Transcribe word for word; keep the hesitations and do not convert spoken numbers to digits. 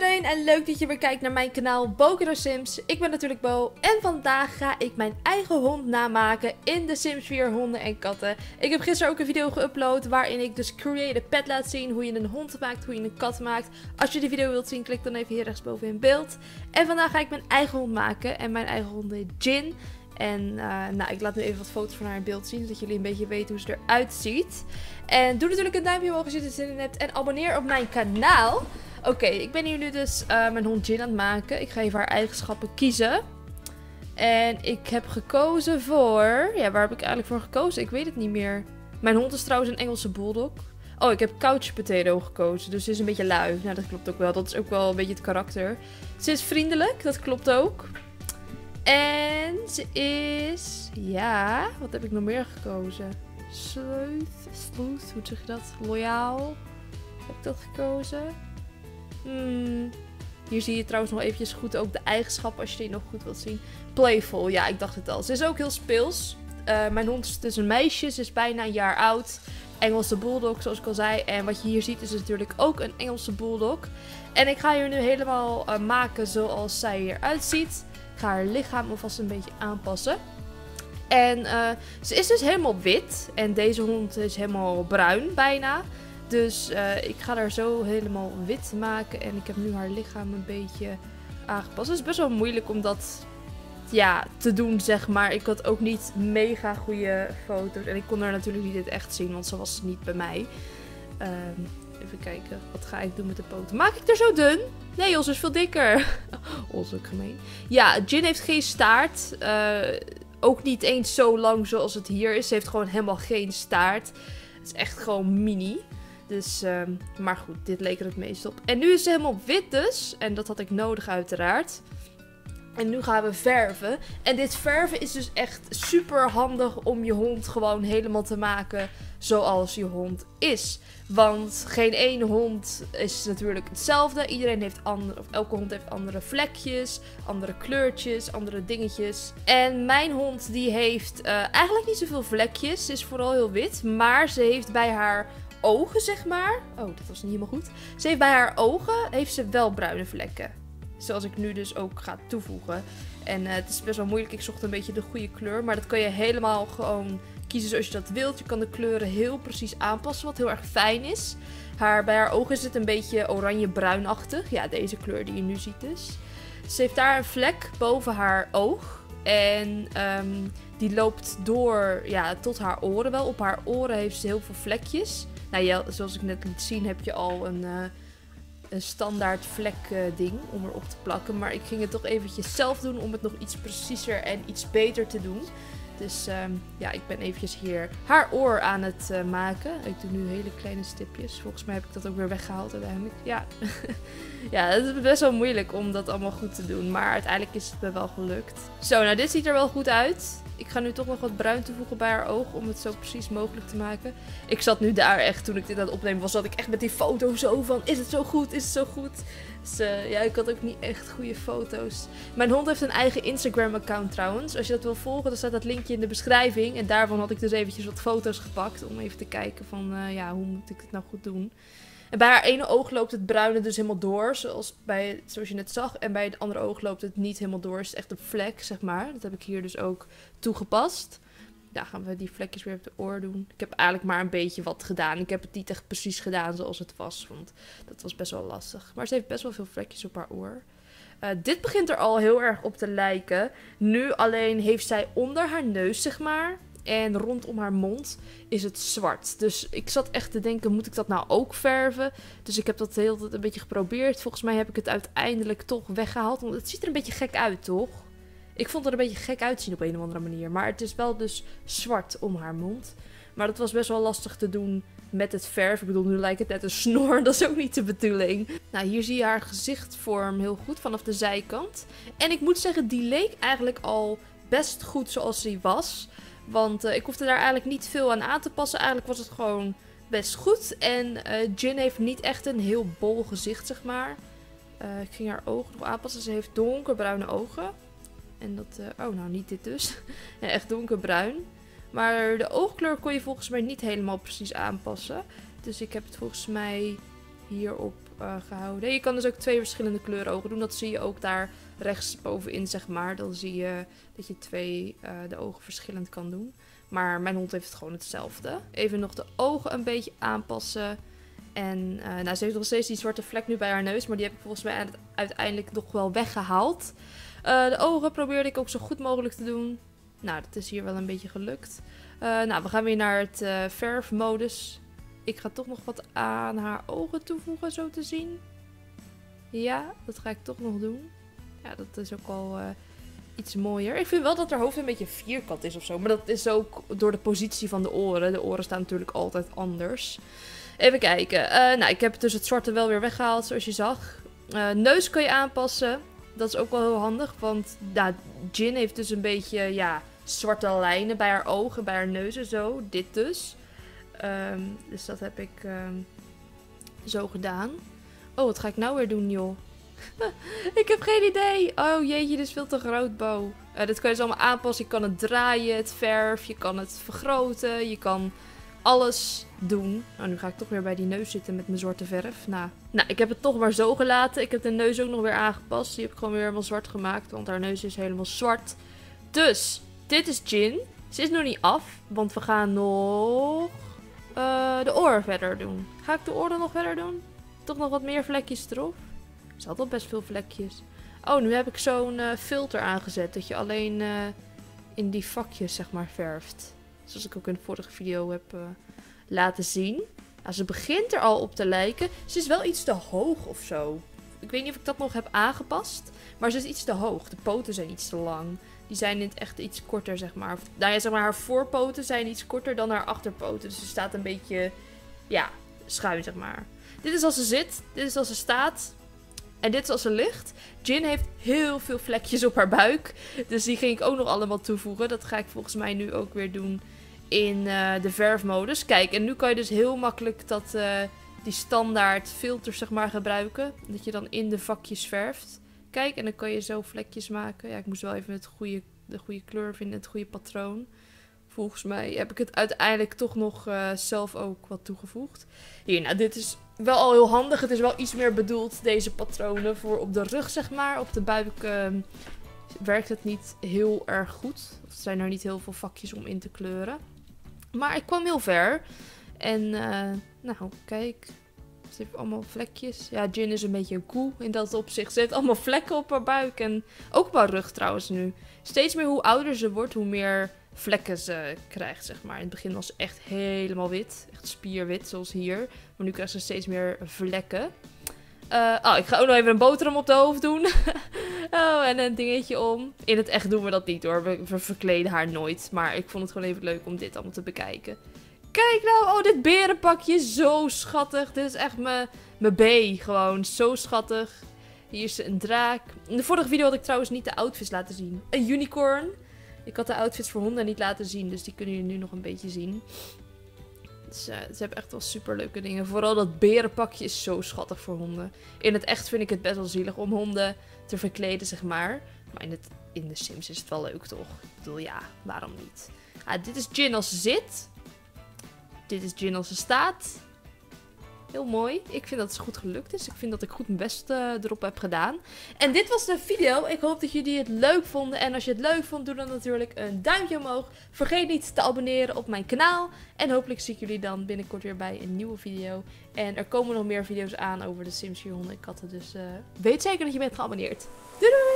iedereen en leuk dat je weer kijkt naar mijn kanaal Bokado Sims. Ik ben natuurlijk Bo en vandaag ga ik mijn eigen hond namaken in de Sims vier Honden en Katten. Ik heb gisteren ook een video geüpload waarin ik dus Create a Pet laat zien, hoe je een hond maakt, hoe je een kat maakt. Als je die video wilt zien, klik dan even hier rechtsboven in beeld. En vandaag ga ik mijn eigen hond maken en mijn eigen hond heet Jyn. En uh, nou, ik laat nu even wat foto's van haar in beeld zien, zodat jullie een beetje weten hoe ze eruit ziet. En doe natuurlijk een duimpje omhoog als je er zin in hebt en abonneer op mijn kanaal. Oké, okay, ik ben hier nu dus uh, mijn hond Jyn aan het maken. Ik ga even haar eigenschappen kiezen. En ik heb gekozen voor... Ja, waar heb ik eigenlijk voor gekozen? Ik weet het niet meer. Mijn hond is trouwens een Engelse bulldog. Oh, ik heb couch potato gekozen. Dus ze is een beetje lui. Nou, dat klopt ook wel. Dat is ook wel een beetje het karakter. Ze is vriendelijk, dat klopt ook. En ze is... Ja, wat heb ik nog meer gekozen? Sleuth, sleuth, hoe zeg je dat? Loyaal. Heb ik dat gekozen? Hmm. Hier zie je trouwens nog eventjes goed ook de eigenschappen als je die nog goed wilt zien. Playful, ja, ik dacht het al. Ze is ook heel speels. Uh, mijn hond is dus een meisje, ze is bijna een jaar oud. Engelse bulldog, zoals ik al zei. En wat je hier ziet is natuurlijk ook een Engelse bulldog. En ik ga hier nu helemaal uh, maken zoals zij eruit ziet. Ik ga haar lichaam alvast een beetje aanpassen. En uh, ze is dus helemaal wit. En deze hond is helemaal bruin, bijna. Dus uh, ik ga haar zo helemaal wit maken. En ik heb nu haar lichaam een beetje aangepast. Het is best wel moeilijk om dat ja, te doen, zeg maar. Ik had ook niet mega goede foto's. En ik kon haar natuurlijk niet echt zien, want ze was niet bij mij. Uh, even kijken. Wat ga ik doen met de poten? Maak ik haar zo dun? Nee, ons is veel dikker. Ons ook gemeen. Ja, Jyn heeft geen staart. Uh, ook niet eens zo lang zoals het hier is. Ze heeft gewoon helemaal geen staart. Het is echt gewoon mini. Dus, uh, maar goed, dit leek er het meest op. En nu is ze helemaal wit dus. En dat had ik nodig uiteraard. En nu gaan we verven. En dit verven is dus echt super handig om je hond gewoon helemaal te maken zoals je hond is. Want geen één hond is natuurlijk hetzelfde. Iedereen heeft andere, of elke hond heeft andere vlekjes, andere kleurtjes, andere dingetjes. En mijn hond die heeft uh, eigenlijk niet zoveel vlekjes. Ze is vooral heel wit, maar ze heeft bij haar... ogen, zeg maar. Oh, dat was niet helemaal goed. Ze heeft bij haar ogen heeft ze wel bruine vlekken. Zoals ik nu dus ook ga toevoegen. En uh, het is best wel moeilijk. Ik zocht een beetje de goede kleur. Maar dat kan je helemaal gewoon kiezen zoals je dat wilt. Je kan de kleuren heel precies aanpassen. Wat heel erg fijn is. Haar, bij haar ogen is het een beetje oranje-bruinachtig. Ja, deze kleur die je nu ziet dus. Ze heeft daar een vlek boven haar oog. En um, die loopt door ja, tot haar oren wel. Op haar oren heeft ze heel veel vlekjes. Nou ja, zoals ik net liet zien heb je al een, uh, een standaard vlek uh, ding om erop te plakken. Maar ik ging het toch eventjes zelf doen om het nog iets preciezer en iets beter te doen. Dus um, ja, ik ben eventjes hier haar oor aan het uh, maken. Ik doe nu hele kleine stipjes. Volgens mij heb ik dat ook weer weggehaald uiteindelijk. Ja, ja, het is best wel moeilijk om dat allemaal goed te doen. Maar uiteindelijk is het me wel gelukt. Zo, nou dit ziet er wel goed uit. Ik ga nu toch nog wat bruin toevoegen bij haar oog om het zo precies mogelijk te maken. Ik zat nu daar echt, toen ik dit aan het opnemen was, zat ik echt met die foto zo van, is het zo goed, is het zo goed? Dus uh, ja, ik had ook niet echt goede foto's. Mijn hond heeft een eigen Instagram account trouwens. Als je dat wil volgen, dan staat dat linkje in de beschrijving. En daarvan had ik dus eventjes wat foto's gepakt om even te kijken van, uh, ja, hoe moet ik dit nou goed doen? En bij haar ene oog loopt het bruine dus helemaal door, zoals, bij, zoals je net zag. En bij het andere oog loopt het niet helemaal door. Het is echt een vlek, zeg maar. Dat heb ik hier dus ook toegepast. Daar gaan we die vlekjes weer op de oor doen. Ik heb eigenlijk maar een beetje wat gedaan. Ik heb het niet echt precies gedaan zoals het was, want dat was best wel lastig. Maar ze heeft best wel veel vlekjes op haar oor. Uh, dit begint er al heel erg op te lijken. Nu alleen heeft zij onder haar neus, zeg maar... En rondom haar mond is het zwart. Dus ik zat echt te denken, moet ik dat nou ook verven? Dus ik heb dat de hele tijd een beetje geprobeerd. Volgens mij heb ik het uiteindelijk toch weggehaald. Want het ziet er een beetje gek uit, toch? Ik vond het er een beetje gek uitzien op een of andere manier. Maar het is wel dus zwart om haar mond. Maar dat was best wel lastig te doen met het verf. Ik bedoel, nu lijkt het net een snor. Dat is ook niet de bedoeling. Nou, hier zie je haar gezichtvorm heel goed vanaf de zijkant. En ik moet zeggen, die leek eigenlijk al best goed zoals die was. Want uh, ik hoefde daar eigenlijk niet veel aan aan te passen. Eigenlijk was het gewoon best goed. En uh, Jyn heeft niet echt een heel bol gezicht, zeg maar. Uh, ik ging haar ogen nog aanpassen. Ze heeft donkerbruine ogen. En dat... Uh, oh, nou niet dit dus. Ja, echt donkerbruin. Maar de oogkleur kon je volgens mij niet helemaal precies aanpassen. Dus ik heb het volgens mij hierop uh, gehouden. Je kan dus ook twee verschillende kleuren ogen doen. Dat zie je ook daar rechtsbovenin, zeg maar. Dan zie je dat je twee uh, de ogen verschillend kan doen. Maar mijn hond heeft het gewoon hetzelfde. Even nog de ogen een beetje aanpassen. En uh, nou, ze heeft nog steeds die zwarte vlek nu bij haar neus. Maar die heb ik volgens mij uiteindelijk nog wel weggehaald. Uh, de ogen probeerde ik ook zo goed mogelijk te doen. Nou, dat is hier wel een beetje gelukt. Uh, nou, we gaan weer naar het uh, verfmodus. Ik ga toch nog wat aan haar ogen toevoegen, zo te zien. Ja, dat ga ik toch nog doen. Ja, dat is ook al uh, iets mooier. Ik vind wel dat haar hoofd een beetje vierkant is of zo. Maar dat is ook door de positie van de oren. De oren staan natuurlijk altijd anders. Even kijken. Uh, nou, ik heb dus het zwarte wel weer weggehaald, zoals je zag. Uh, neus kan je aanpassen. Dat is ook wel heel handig, want nou, Jyn heeft dus een beetje ja, zwarte lijnen bij haar ogen, bij haar neus en zo. Dit dus. Um, dus dat heb ik um, zo gedaan. Oh, wat ga ik nou weer doen, joh? Ik heb geen idee. Oh jeetje, dit is veel te groot, Bo. Uh, dit kan je dus allemaal aanpassen. Je kan het draaien, het verf, je kan het vergroten, je kan alles doen. Nou, nu ga ik toch weer bij die neus zitten met mijn zwarte verf. Nou, nou, ik heb het toch maar zo gelaten. Ik heb de neus ook nog weer aangepast. Die heb ik gewoon weer helemaal zwart gemaakt, want haar neus is helemaal zwart. Dus, dit is Jyn. Ze is nog niet af, want we gaan nog uh, de oren verder doen. Ga ik de oren nog verder doen? Toch nog wat meer vlekjes erop? Ze had al best veel vlekjes. Oh, nu heb ik zo'n uh, filter aangezet, dat je alleen uh, in die vakjes, zeg maar, verft. Zoals ik ook in de vorige video heb uh, laten zien. Nou, ze begint er al op te lijken. Ze is wel iets te hoog of zo. Ik weet niet of ik dat nog heb aangepast. Maar ze is iets te hoog. De poten zijn iets te lang. Die zijn in het echt iets korter, zeg maar. Of, nou ja, zeg maar, haar voorpoten zijn iets korter dan haar achterpoten. Dus ze staat een beetje, ja, schuin, zeg maar. Dit is als ze zit. Dit is als ze staat. En dit is als ze ligt. Jyn heeft heel veel vlekjes op haar buik. Dus die ging ik ook nog allemaal toevoegen. Dat ga ik volgens mij nu ook weer doen in uh, de verfmodus. Kijk, en nu kan je dus heel makkelijk dat, uh, die standaard filters, zeg maar, gebruiken. Dat je dan in de vakjes verft. Kijk, en dan kan je zo vlekjes maken. Ja, ik moest wel even het goede, de goede kleur vinden, het goede patroon. Volgens mij heb ik het uiteindelijk toch nog uh, zelf ook wat toegevoegd. Hier, nou, dit is wel al heel handig. Het is wel iets meer bedoeld, deze patronen, voor op de rug, zeg maar. Op de buik uh, werkt het niet heel erg goed. Er zijn er niet heel veel vakjes om in te kleuren. Maar ik kwam heel ver. En, uh, nou, kijk. Ze heeft allemaal vlekjes. Ja, Jyn is een beetje een koe in dat opzicht. Ze heeft allemaal vlekken op haar buik. En ook op haar rug trouwens nu. Steeds meer hoe ouder ze wordt, hoe meer vlekken ze krijgt, zeg maar. In het begin was ze echt helemaal wit. Echt spierwit, zoals hier. Maar nu krijgt ze steeds meer vlekken. Uh, oh, ik ga ook nog even een boterham op de hoofd doen. Oh, en een dingetje om. In het echt doen we dat niet, hoor. We, we verkleden haar nooit. Maar ik vond het gewoon even leuk om dit allemaal te bekijken. Kijk nou, oh, dit berenpakje is zo schattig. Dit is echt mijn B, gewoon zo schattig. Hier is een draak. In de vorige video had ik trouwens niet de outfits laten zien. Een unicorn. Ik had de outfits voor honden niet laten zien, dus die kunnen jullie nu nog een beetje zien. Dus, uh, ze hebben echt wel super leuke dingen. Vooral dat berenpakje is zo schattig voor honden. In het echt vind ik het best wel zielig om honden te verkleden, zeg maar. Maar in, het, in de Sims is het wel leuk, toch? Ik bedoel, ja, waarom niet? Ah, dit is Jyn als ze zit. Dit is Jyn als ze staat. Heel mooi. Ik vind dat het goed gelukt is. Ik vind dat ik goed mijn best uh, erop heb gedaan. En dit was de video. Ik hoop dat jullie het leuk vonden. En als je het leuk vond, doe dan natuurlijk een duimpje omhoog. Vergeet niet te abonneren op mijn kanaal. En hopelijk zie ik jullie dan binnenkort weer bij een nieuwe video. En er komen nog meer video's aan over de Sims vier, honden en katten. Dus uh, weet zeker dat je bent geabonneerd. Doei doei!